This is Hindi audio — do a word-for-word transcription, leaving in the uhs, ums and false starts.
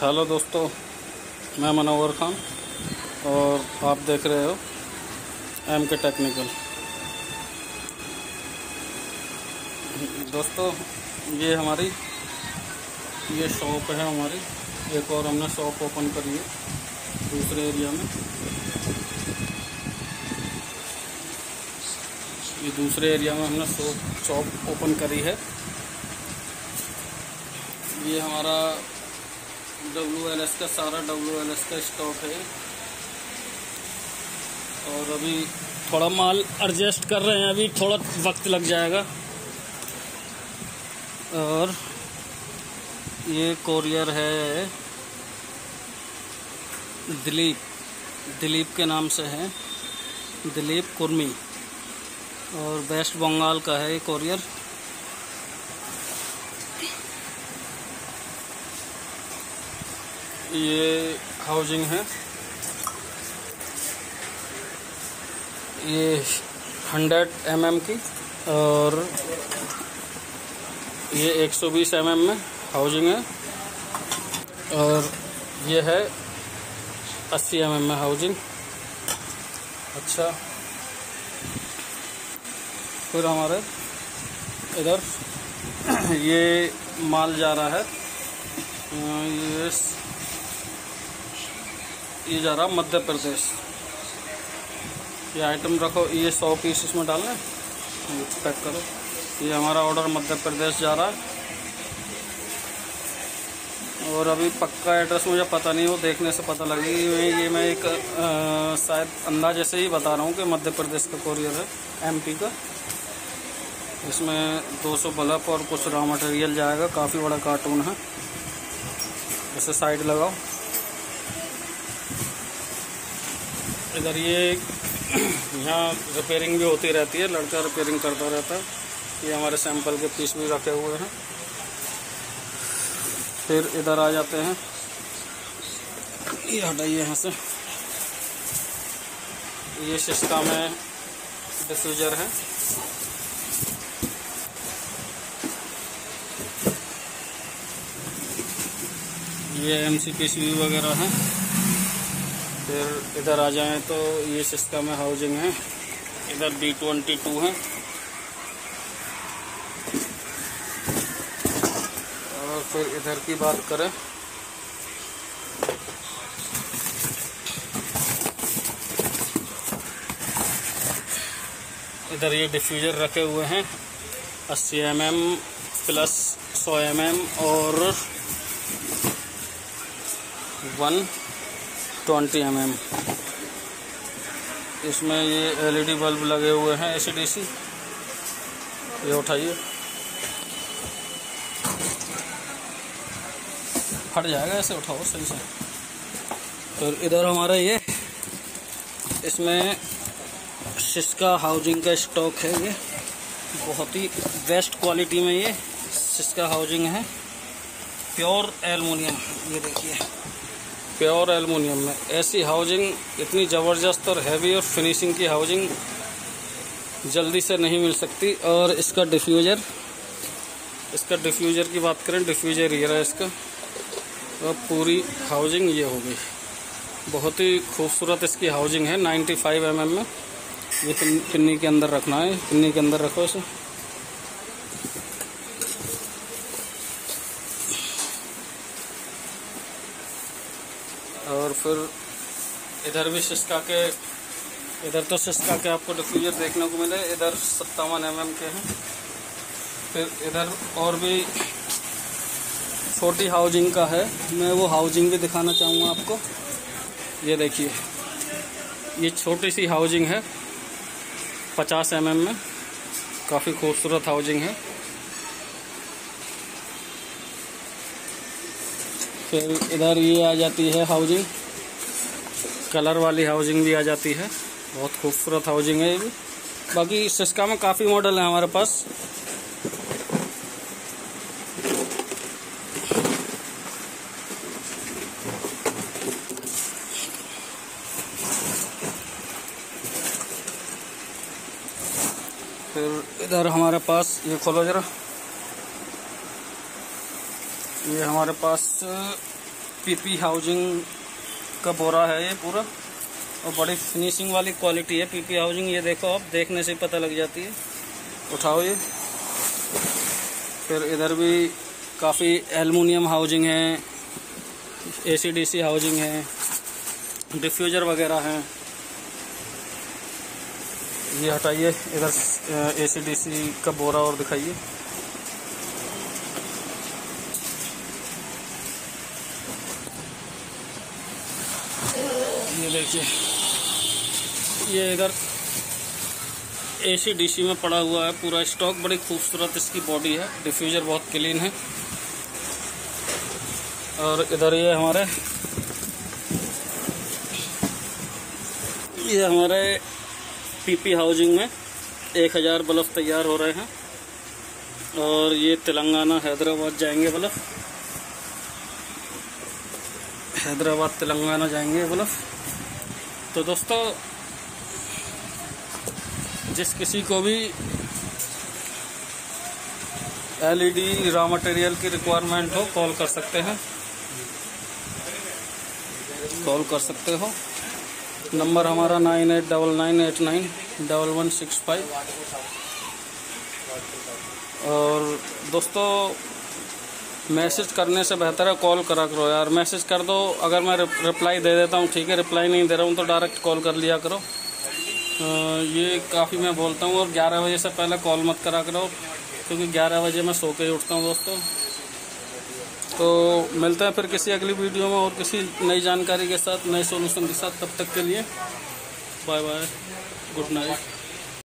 हेलो दोस्तों, मैं मनोवर खान और आप देख रहे हो एम के टेक्निकल। दोस्तों ये हमारी ये शॉप है हमारी, एक और हमने शॉप ओपन करी है दूसरे एरिया में। ये दूसरे एरिया में हमने शॉप शॉप ओपन करी है। ये हमारा डब्ल्यू एल एस का सारा डब्ल्यू एल एस का स्टॉक है और अभी थोड़ा माल एडजस्ट कर रहे हैं, अभी थोड़ा वक्त लग जाएगा। और ये कोरियर है दिलीप दिलीप के नाम से है, दिलीप कुर्मी, और वेस्ट बंगाल का है ये कोरियर। ये हाउसिंग है, ये हंड्रेड एम एम की और ये एक सौ बीस एम एम में हाउसिंग है, और ये है अस्सी एम एम में हाउसिंग। अच्छा, फिर हमारे इधर ये माल जा रहा है, ये ये जा रहा मध्य प्रदेश। ये आइटम रखो, ये सौ पीस इसमें डालना है, पैक करो। ये हमारा ऑर्डर मध्य प्रदेश जा रहा है और अभी पक्का एड्रेस मुझे पता नहीं, वो देखने से पता लगेगी। ये मैं एक आ, शायद अंदाजे से ही बता रहा हूँ कि मध्य प्रदेश का कोरियर है, एमपी का। इसमें दो सौ बल्ब और कुछ रॉ मटेरियल जाएगा। काफ़ी बड़ा कार्टून है, इसे साइड लगाओ। इधर ये यहाँ रिपेयरिंग भी होती रहती है, लड़का रिपेयरिंग करता रहता है। ये हमारे सैंपल के पीस भी रखे हुए हैं। फिर इधर आ जाते हैं, ये हटाइए यहाँ से। ये सिस्का में डिफ्यूजर है। ये एम सी पी सी वगैरह है। फिर इधर आ जाएं तो ये सिस्का में हाउसिंग है, इधर बी बाईस है। और फिर इधर की बात करें इधर ये डिफ्यूजर रखे हुए हैं, अस्सी एम एम प्लस सौ एम एम और वन ट्वेंटी एम एम। इसमें ये एल ई डी बल्ब लगे हुए हैं, ए सी डी सी। ये उठाइए, फट जाएगा, ऐसे उठाओ सही से। फिर इधर हमारा ये इसमें सिस्का हाउसिंग का स्टॉक है। ये बहुत ही बेस्ट क्वालिटी में ये सिस्का हाउसिंग है, प्योर एलुमिनियम। ये देखिए, प्योर एलुमिनियम में ऐसी हाउसिंग, इतनी ज़बरदस्त और हैवी और फिनिशिंग की हाउसिंग जल्दी से नहीं मिल सकती। और इसका डिफ्यूज़र इसका डिफ्यूज़र की बात करें, डिफ्यूज़र ये रहा इसका, और पूरी हाउसिंग ये हो गई। बहुत ही खूबसूरत इसकी हाउसिंग है, पचानवे एम एम में। ये पिन्नी के अंदर रखना है, पिन्नी के अंदर रखो इसे। और फिर इधर भी सिस्का के इधर तो सिस्का के आपको डिफ्यूजर देखने को मिले, इधर सत्तावन एम एम के हैं। फिर इधर और भी छोटी हाउसिंग का है, मैं वो हाउसिंग भी दिखाना चाहूँगा आपको। ये देखिए, ये छोटी सी हाउसिंग है पचास एम एम में, काफ़ी खूबसूरत हाउसिंग है। फिर इधर ये आ जाती है हाउसिंग, कलर वाली हाउसिंग भी आ जाती है, बहुत खूबसूरत हाउसिंग है ये भी। बाकी सिस्का में काफ़ी मॉडल है हमारे पास। फिर इधर हमारे पास, ये खोलो जरा, ये हमारे पास पीपी हाउसिंग का बोरा है ये पूरा, और बड़ी फिनिशिंग वाली क्वालिटी है पीपी हाउसिंग। ये देखो आप, देखने से पता लग जाती है। उठाओ ये। फिर इधर भी काफ़ी एल्युमिनियम हाउसिंग है, एसी डीसी हाउसिंग है, डिफ्यूज़र वगैरह हैं। ये हटाइए, इधर एसी डीसी का बोरा और दिखाइए। ये देखिए, ये इधर एसी डीसी में पड़ा हुआ है पूरा स्टॉक। बड़ी खूबसूरत इसकी बॉडी है, डिफ्यूज़र बहुत क्लीन है। और इधर ये हमारे ये हमारे पीपी हाउसिंग में एक हज़ार बल्ब तैयार हो रहे हैं, और ये तेलंगाना हैदराबाद जाएंगे बल्ब, हैदराबाद तेलंगाना जाएंगे बल्ब। तो दोस्तों, जिस किसी को भी एलईडी रॉ मटेरियल की रिक्वायरमेंट हो, कॉल कर सकते हैं, कॉल कर सकते हो। नंबर हमारा nine eight double nine eight nine double one six five. और दोस्तों, मैसेज करने से बेहतर है कॉल करा करो यार। मैसेज कर दो, अगर मैं रिप्लाई दे देता हूँ ठीक है, रिप्लाई नहीं दे रहा हूँ तो डायरेक्ट कॉल कर लिया करो। ये काफ़ी मैं बोलता हूँ। और ग्यारह बजे से पहले कॉल मत करा करो, क्योंकि ग्यारह बजे मैं सो के ही उठता हूँ दोस्तों। तो मिलते हैं फिर किसी अगली वीडियो में और किसी नई जानकारी के साथ, नए सोल्यूशन के साथ। तब तक के लिए बाय बाय, गुड नाइट।